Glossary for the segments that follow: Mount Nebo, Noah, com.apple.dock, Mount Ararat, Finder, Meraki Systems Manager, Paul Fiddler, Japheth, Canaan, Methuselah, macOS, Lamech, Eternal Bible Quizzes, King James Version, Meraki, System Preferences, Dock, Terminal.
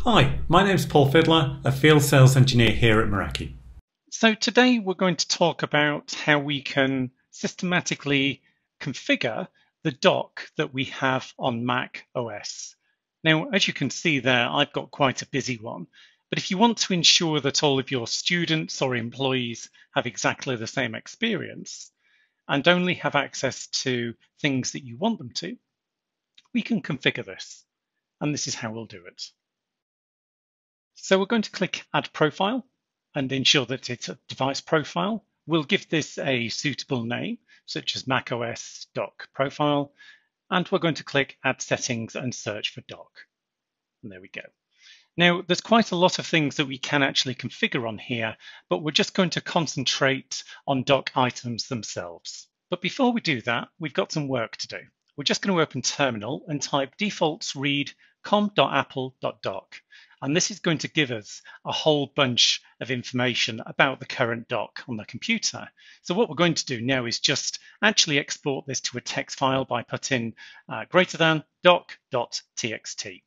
Hi, my name's Paul Fiddler, a field sales engineer here at Meraki. So today we're going to talk about how we can systematically configure the dock that we have on Mac OS. Now, as you can see there, I've got quite a busy one, but if you want to ensure that all of your students or employees have exactly the same experience and only have access to things that you want them to, we can configure this, and this is how we'll do it. So we're going to click Add Profile and ensure that it's a device profile. We'll give this a suitable name, such as macOS Dock Profile, and we're going to click Add Settings and search for Dock. And there we go. Now, there's quite a lot of things that we can actually configure on here, but we're just going to concentrate on dock items themselves. But before we do that, we've got some work to do. We're just going to open Terminal and type defaults read com.apple.dock. And this is going to give us a whole bunch of information about the current dock on the computer. So what we're going to do now is just actually export this to a text file by putting > dock.txt.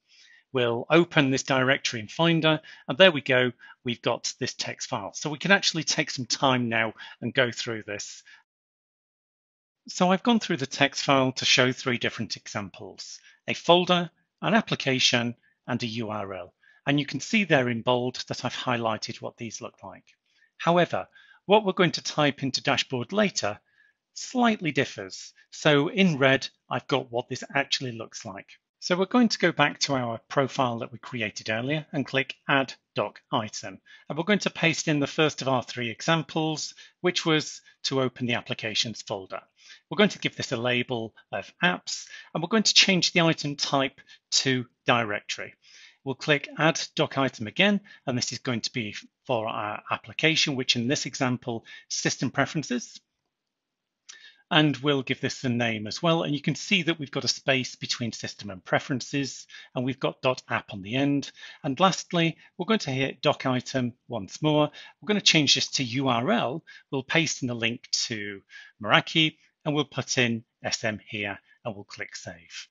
We'll open this directory in Finder, and there we go, we've got this text file. So we can actually take some time now and go through this. So I've gone through the text file to show three different examples, a folder, an application, and a URL. And you can see there in bold that I've highlighted what these look like. However, what we're going to type into dashboard later slightly differs. So in red, I've got what this actually looks like. So we're going to go back to our profile that we created earlier and click Add Dock Item. And we're going to paste in the first of our three examples, which was to open the applications folder. We're going to give this a label of apps, and we're going to change the item type to directory. We'll click Add Dock Item again, and this is going to be for our application, which in this example, System Preferences. And we'll give this a name as well. And you can see that we've got a space between System and Preferences, and we've got .app on the end. And lastly, we're going to hit Dock Item once more. We're going to change this to URL. We'll paste in the link to Meraki, and we'll put in SM here, and we'll click Save.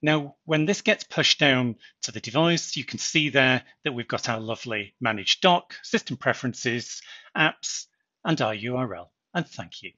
Now, when this gets pushed down to the device, you can see there that we've got our lovely Managed Dock, System Preferences, Apps, and our URL. And thank you.